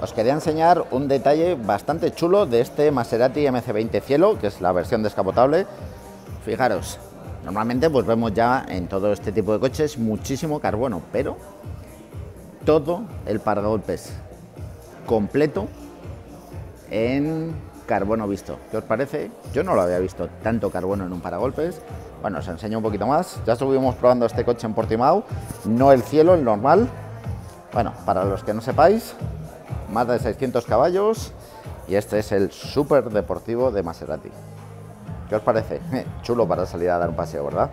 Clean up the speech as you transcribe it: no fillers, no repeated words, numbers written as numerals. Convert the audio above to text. Os quería enseñar un detalle bastante chulo de este Maserati MC20 Cielo, que es la versión descapotable. Fijaros, normalmente pues vemos ya en todo este tipo de coches muchísimo carbono, pero todo el paragolpes completo en carbono visto. ¿Qué os parece? Yo no lo había visto tanto carbono en un paragolpes. Bueno, os enseño un poquito más. Ya estuvimos probando este coche en Portimao, no el Cielo, el normal. Bueno, para los que no sepáis, más de 600 caballos y este es el super deportivo de Maserati. ¿Qué os parece? Chulo para salir a dar un paseo, ¿verdad?